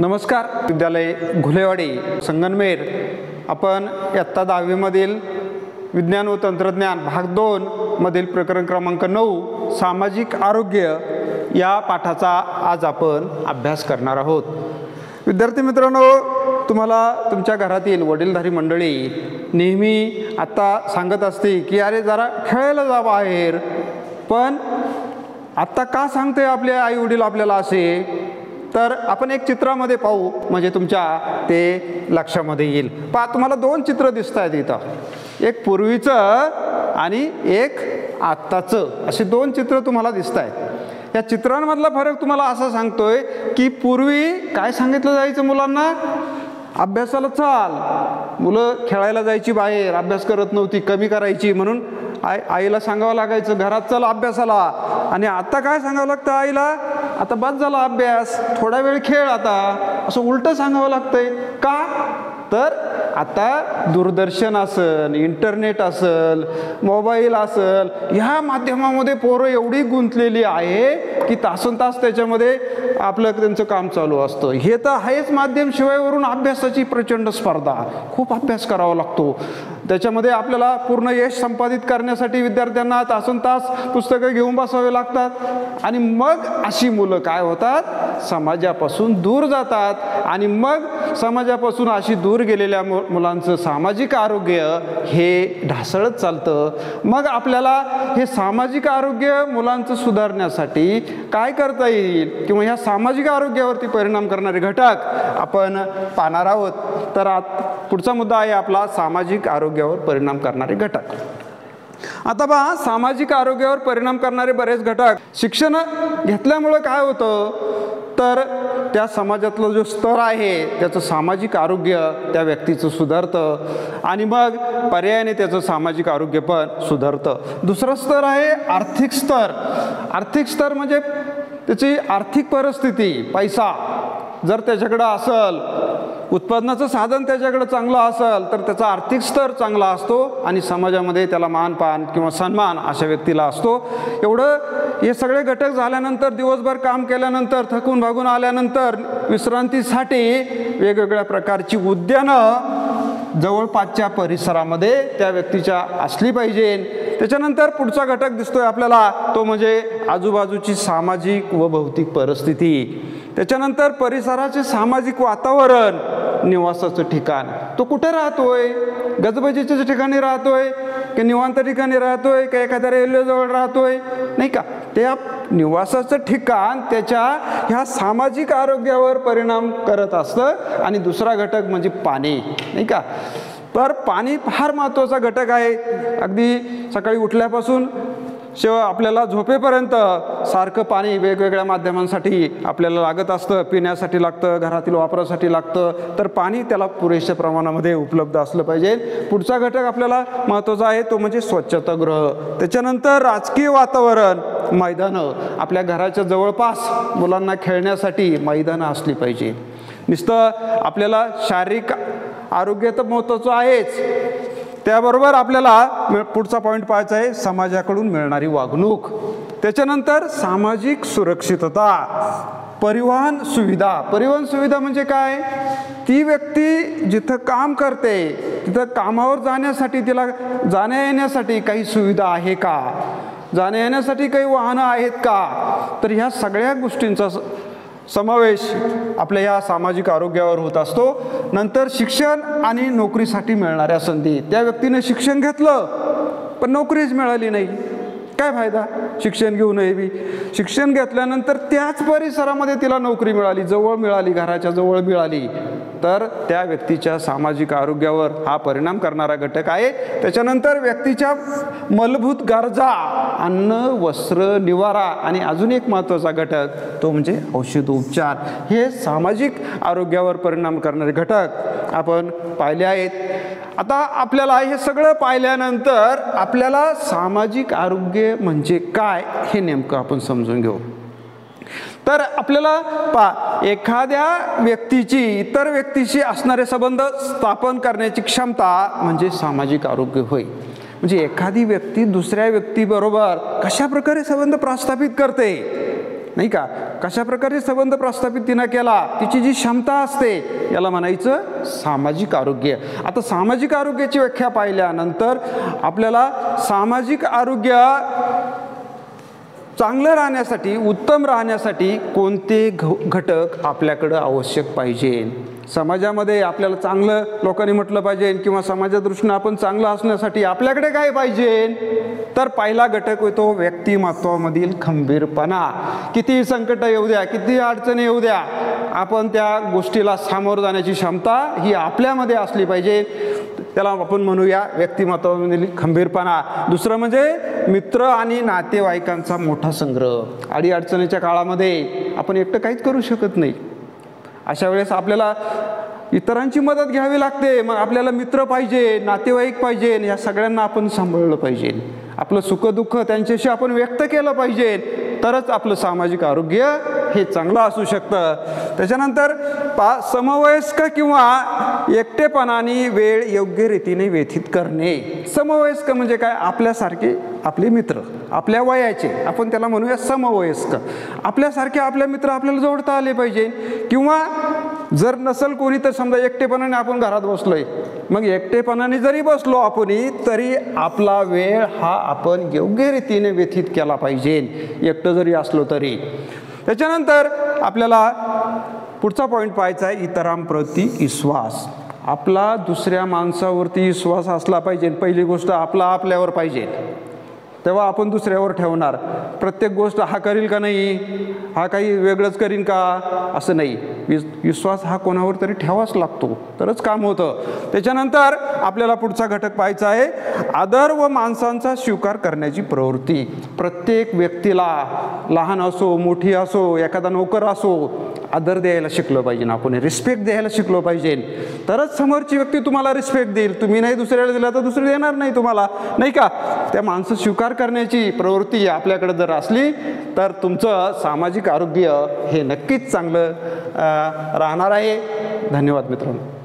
नमस्कार। विद्यालय घुलेवाडी संगमनेर आपण इयत्ता 10वी मधील विज्ञान व तंत्रज्ञान भाग 2 मधील प्रकरण क्रमांक 9 सामाजिक आरोग्य या पाठाचा आज आपण अभ्यास करणार आहोत। विद्यार्थी मित्रांनो, तुम्हाला तुमच्या घरातील वडीलधारी मंडळी नेहमी आता सांगत असते की अरे जरा खेळायला जा बाहेर, पण आता का सांगते आपले आई वडील आपल्याला असे? तर आपण एक चित्रामध्ये पाहू म्हणजे तुमच्या ते लक्षामध्ये येईल। पहा, तुम्हाला दोन चित्र दिसतात इथं, एक पूर्वीचं आणि एक आत्ताचं, असे दोन चित्र तुम्हाला दिसतात। या चित्रांमधला फरक तुम्हाला असं सांगतोय की पूर्वी काय सांगितलं जायचं मुलांना, अभ्यासाला चाल, मुलं खेळायला जायची बाहेर, अभ्यास करत नव्हती, कमी करायची, म्हणून आईला सांगावं लागायचं घरात चल अभ्यासाला। आणि आता काय सांगावं लागतं आईला, आता बस झाला अभ्यास, थोडा वेळ खेळ आता, असं उलटं सांगावं लागतंय का? तर आता दूरदर्शन असेल, इंटरनेट असेल, मोबाईल असेल, ह्या माध्यमामध्ये पोरं एवढी गुंतलेली आहे की तासनतास त्याच्यामध्ये आपलं त्यांचं काम चालू असतं। हे तर आहेच माध्यम, शिवायवरून अभ्यासाची प्रचंड स्पर्धा, खूप अभ्यास करावा लागतो, त्याच्यामध्ये आपल्याला पूर्ण यश संपादित करण्यासाठी विद्यार्थ्यांना तासनतास पुस्तकं घेऊन बसावे लागतात। आणि मग अशी मुलं काय होतात, समाजापासून दूर जातात। आणि मग समाजापासून अशी दूर गेलेल्या मुलांचं सामाजिक आरोग्य हे ढासळत चालतं। मग आपल्याला हे सामाजिक आरोग्य मुलांचं सुधारण्यासाठी काय करता येईल किंवा ह्या सामाजिक आरोग्यावरती परिणाम करणारे घटक आपण पाहणार आहोत। तर पुढचा मुद्दा आहे आपला सामाजिक आरोग्यावर परिणाम करणारे घटक। आता पहा, सामाजिक आरोग्यावर परिणाम करणारे बरेच घटक, शिक्षण घेतल्यामुळे काय होतं तर त्या समाजातला जो स्तर आहे त्याचं सामाजिक आरोग्य त्या व्यक्तीचं सुधारतं आणि मग पर्यायाने त्याचं सामाजिक आरोग्य पण सुधारतं। दुसरा स्तर आहे आर्थिक स्तर। आर्थिक स्तर म्हणजे त्याची आर्थिक परिस्थिती, पैसा जर त्याच्याकडं असेल, उत्पन्नाचं साधन त्याच्याकडं चांगलं असेल तर त्याचा आर्थिक स्तर चांगला असतो आणि समाजामध्ये त्याला मानपान किंवा सन्मान अशा व्यक्तीला असतो। एवढं हे सगळे घटक झाल्यानंतर, दिवसभर काम केल्यानंतर, थकून भागून आल्यानंतर विश्रांतीसाठी वेगवेगळ्या प्रकारची उद्यानं जवळपासच्या परिसरामध्ये त्या व्यक्तीच्या असली पाहिजे। त्याच्यानंतर पुढचा घटक दिसतोय आपल्याला, तो म्हणजे आजूबाजूची सामाजिक व भौतिक परिस्थिती। त्याच्यानंतर परिसराचे सामाजिक वातावरण, निवासाचं ठिकाण, तो कुठे राहतोय, गजबजीच्या ठिकाणी राहतोय की निवांत ठिकाणी राहतोय की एखाद्या रेल्वेजवळ राहतोय, नाही का? त्या निवासाचं ठिकाण त्याच्या ह्या सामाजिक आरोग्यावर परिणाम करत असतं। आणि दुसरा घटक म्हणजे पाणी, नाही का? तर पाणी फार महत्त्वाचा घटक आहे। अगदी सकाळी उठल्यापासून शेवट आपल्याला झोपेपर्यंत सारखं पाणी वेगवेगळ्या माध्यमांसाठी आपल्याला लागत असतं, पिण्यासाठी लागतं, घरातील वापरासाठी लागतं, तर पाणी त्याला पुरेशा प्रमाणामध्ये उपलब्ध असलं पाहिजे। पुढचा घटक आपल्याला महत्त्वाचा आहे तो म्हणजे स्वच्छतागृह। त्याच्यानंतर राजकीय वातावरण, मैदानं, आपल्या घराच्या जवळपास मुलांना खेळण्यासाठी मैदानं असली पाहिजे। नुसतं आपल्याला शारीरिक आरोग्य तर महत्त्वाचं आहेच, त्याबरोबर आपल्याला पुढचा पॉईंट पाहायचा आहे समाजाकडून मिळणारी वागणूक। त्याच्यानंतर सामाजिक सुरक्षितता, परिवहन सुविधा। परिवहन सुविधा म्हणजे काय, ती व्यक्ती जिथं काम करते तिथं कामावर जाण्यासाठी तिला जाण्या येण्यासाठी काही सुविधा आहे का, जाण्या येण्यासाठी काही वाहनं आहेत का, तर ह्या सगळ्या गोष्टींचा समावेश आपल्या या सामाजिक आरोग्यावर होत असतो। नंतर शिक्षण आणि नोकरीसाठी मिळणाऱ्या संधी, त्या व्यक्तीने शिक्षण घेतलं पण नोकरीच मिळाली नाही, काय फायदा शिक्षण घेऊनही? बी शिक्षण घेतल्यानंतर त्याच परिसरामध्ये तिला नोकरी मिळाली, जवळ मिळाली, घराच्या जवळ मिळाली, तर त्या व्यक्तीच्या सामाजिक आरोग्यावर हा परिणाम करणारा घटक आहे। त्याच्यानंतर व्यक्तीच्या मूलभूत गरजा, अन्न, वस्त्र, निवारा आणि अजून एक महत्त्वाचा घटक तो म्हणजे औषधोपचार। हे सामाजिक आरोग्यावर परिणाम करणारे घटक आपण पाहिले आहेत। आता आपल्याला हे सगळं पाहिल्यानंतर आपल्याला सामाजिक आरोग्य म्हणजे काय हे नेमकं आपण समजून घेऊ। तर आपल्याला एखाद्या व्यक्तीची इतर व्यक्तीशी असणारे संबंध स्थापन करण्याची क्षमता म्हणजे सामाजिक आरोग्य होय। म्हणजे एखादी व्यक्ती दुसऱ्या व्यक्तीबरोबर कशा प्रकारे संबंध प्रस्थापित करते, नाही का? कशा प्रकारे संबंध प्रस्थापित तिने केला, तिची जी क्षमता असते याला म्हणायचं सामाजिक आरोग्य। आता सामाजिक आरोग्याची व्याख्या पाहिल्यानंतर आपल्याला सामाजिक आरोग्य चांगलं राहण्यासाठी, उत्तम राहण्यासाठी कोणते घटक आपल्याकडे आवश्यक पाहिजे। समाजामध्ये आपल्याला चांगलं लोकांनी म्हटलं पाहिजे किंवा समाजादृष्टीने आपण चांगलं असण्यासाठी आपल्याकडे काय पाहिजे, तर पहिला घटक होतो व्यक्तिमत्वामधील खंबीरपणा। किती संकट येऊ द्या, किती अडचणी येऊ द्या, आपण त्या गोष्टीला सामोरं जाण्याची क्षमता ही आपल्यामध्ये असली पाहिजे, त्याला आपण म्हणूया व्यक्तिमत्वामधील खंबीरपणा। दुसरं म्हणजे मित्र आणि नातेवाईकांचा मोठा संग्रह। अडचणीच्या काळामध्ये आपण एकटं काहीच करू शकत नाही, अशा वेळेस आपल्याला इतरांची मदत घ्यावी लागते। मग आपल्याला मित्र पाहिजे, नातेवाईक पाहिजे, या सगळ्यांना आपण सांभाळलं पाहिजे, आपलं सुखदुःख त्यांच्याशी आपण व्यक्त केलं पाहिजे, तरच आपलं सामाजिक आरोग्य हे चांगलं असू शकतं। त्याच्यानंतर समवयस्क किंवा एकटेपणाने वेळ योग्य रीतीने व्यतीत करणे। समवयस्क म्हणजे काय, आपल्यासारखे आपले मित्र, आपल्या वयाचे, आपण त्याला म्हणूया समवयस्क। आपल्यासारखे आपले मित्र आपल्याला जोडता आले पाहिजे, किंवा जर नसेल कोणी तर समजा एकटेपणाने आपण घरात बसलोय, मग एकटेपणाने जरी बसलो आपण तरी आपला वेळ हा आपण योग्य रीतीने व्यतीत केला पाहिजे, एकटं जरी असलो तरी। त्याच्यानंतर आपल्याला पुढचा पॉइंट पाहायचा आहे इतरांप्रती विश्वास। आपला दुसऱ्या माणसावरती विश्वास असला पाहिजे। पहिली गोष्ट आपला आपल्यावर पाहिजे, तेव्हा आपण दुसऱ्यावर ठेवणार। प्रत्येक गोष्ट हा करील का नाही, हा काही वेगळंच करीन का, असं नाही, विश्वास हा कोणावर तरी ठेवाच लागतो, तरच काम होतं। त्याच्यानंतर आपल्याला पुढचा घटक पाहायचा आहे आदर व माणसांचा स्वीकार करण्याची प्रवृत्ती। प्रत्येक व्यक्तीला, लहान असो मोठी असो, एखादा नोकर असो, आदर द्यायला शिकलं पाहिजे, आपण रिस्पेक्ट द्यायला शिकलो पाहिजे, तरच समोरची व्यक्ती तुम्हाला रिस्पेक्ट देईल। तुम्ही नाही दुसऱ्याला दिला तर दुसरी देणार नाही तुम्हाला, नाही का? त्या माणसं स्वीकार करण्याची प्रवृत्ती आपल्याकडे जर असली तर तुमचं सामाजिक आरोग्य हे नक्कीच चांगलं राहणार आहे। धन्यवाद मित्रांनो।